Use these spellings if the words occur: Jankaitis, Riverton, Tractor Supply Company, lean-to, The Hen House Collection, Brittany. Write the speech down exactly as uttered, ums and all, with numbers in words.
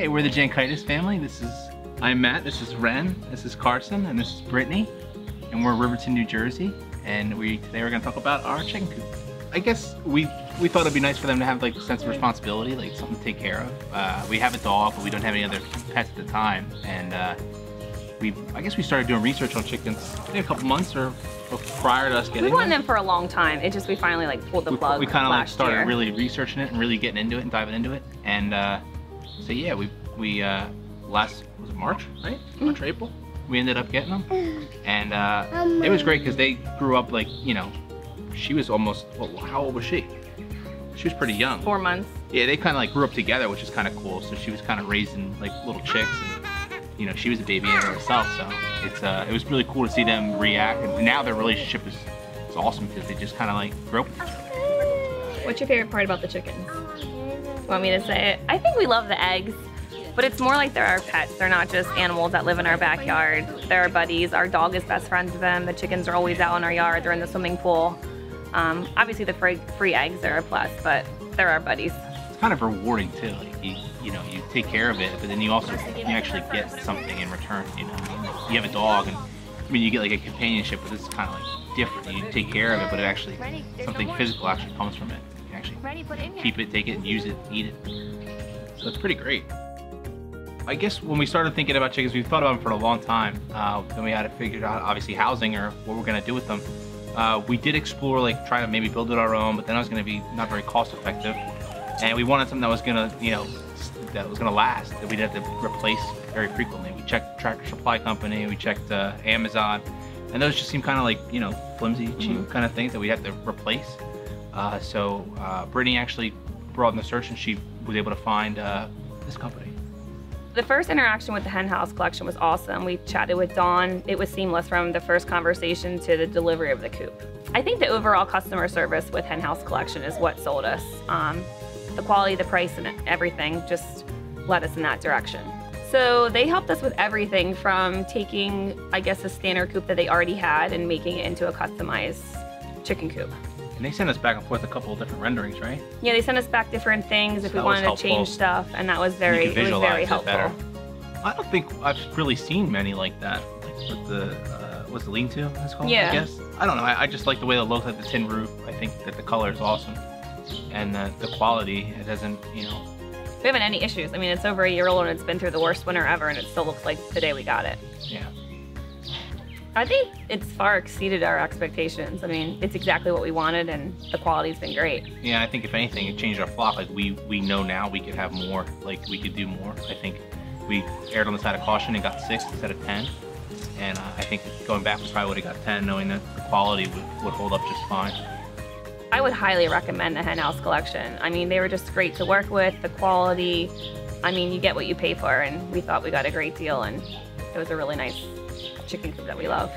Hey, we're the Jankaitis family. This is, I'm Matt, this is Ren, this is Carson, and this is Brittany. And we're in Riverton, New Jersey. And we today we're gonna talk about our chicken coop. I guess we we thought it'd be nice for them to have like a sense of responsibility, like something to take care of. Uh, we have a dog, but we don't have any other pets at the time. And uh, we, I guess we started doing research on chickens in a couple months or, or prior to us getting them. We wanted them. them for a long time. It just, we finally like pulled the we, plug We kind of like started year. really researching it and really getting into it and diving into it. And uh, so yeah, we, we uh, last, was it March, right? March mm-hmm. April? We ended up getting them. And uh, um, it was great because they grew up like, you know, she was almost, well, how old was she? She was pretty young. Four months. Yeah, they kind of like grew up together, which is kind of cool. So she was kind of raising like little chicks, and you know, she was a baby in herself. So it's uh, it was really cool to see them react. And now their relationship is, is awesome because they just kind of like grew up with each other. What's your favorite part about the chicken? Want me to say it? I think we love the eggs, but it's more like they're our pets. They're not just animals that live in our backyard. They're our buddies. Our dog is best friends with them. The chickens are always out in our yard. They're in the swimming pool. Um, obviously the free, free eggs are a plus, but they're our buddies. It's kind of rewarding too, like you, you know, you take care of it, but then you also, you actually get something in return, you know. You have a dog, and I mean, you get like a companionship, but it's kind of like different. You take care of it, but it actually, something physical actually comes from it. You actually keep it, take it, and use it, eat it. So it's pretty great. I guess when we started thinking about chickens, we've thought about them for a long time. Uh, then we had to figure out, obviously, housing or what we're gonna do with them. Uh, we did explore like trying to maybe build it our own, but then it was going to be not very cost effective, and we wanted something that was going to, you know, that was going to last, that we'd have to replace very frequently. We checked Tractor Supply Company, we checked uh, Amazon, and those just seem kind of like, you know, flimsy, cheap mm-hmm. kind of things that we'd have to replace. Uh, so uh, Brittany actually brought in the search, and she was able to find uh, this company. The first interaction with the Hen House Collection was awesome. We chatted with Dawn. It was seamless from the first conversation to the delivery of the coop. I think the overall customer service with Hen House Collection is what sold us. Um, the quality, the price, and everything just led us in that direction. So they helped us with everything from taking, I guess, a standard coop that they already had and making it into a customized chicken coop. And they sent us back and forth a couple of different renderings, right? Yeah, they sent us back different things if we wanted to change stuff, and that was very, it was very helpful. I don't think I've really seen many like that. Like with the, uh, what's the lean-to, it's called, yeah. I guess? I don't know, I, I just like the way it looks, like the tin roof. I think that the color is awesome. And the, the quality, it doesn't, you know. We haven't any issues. I mean, it's over a year old and it's been through the worst winter ever, and it still looks like the day we got it. Yeah. I think it's far exceeded our expectations. I mean, it's exactly what we wanted, and the quality's been great. Yeah, I think if anything, it changed our flock. Like we, we know now we could have more, like we could do more. I think we erred on the side of caution and got six instead of ten. And uh, I think going back, we probably would've got ten, knowing that the quality would, would hold up just fine. I would highly recommend the Hen House Collection. I mean, they were just great to work with, the quality. I mean, you get what you pay for, and we thought we got a great deal, and it was a really nice chicken coop that we love.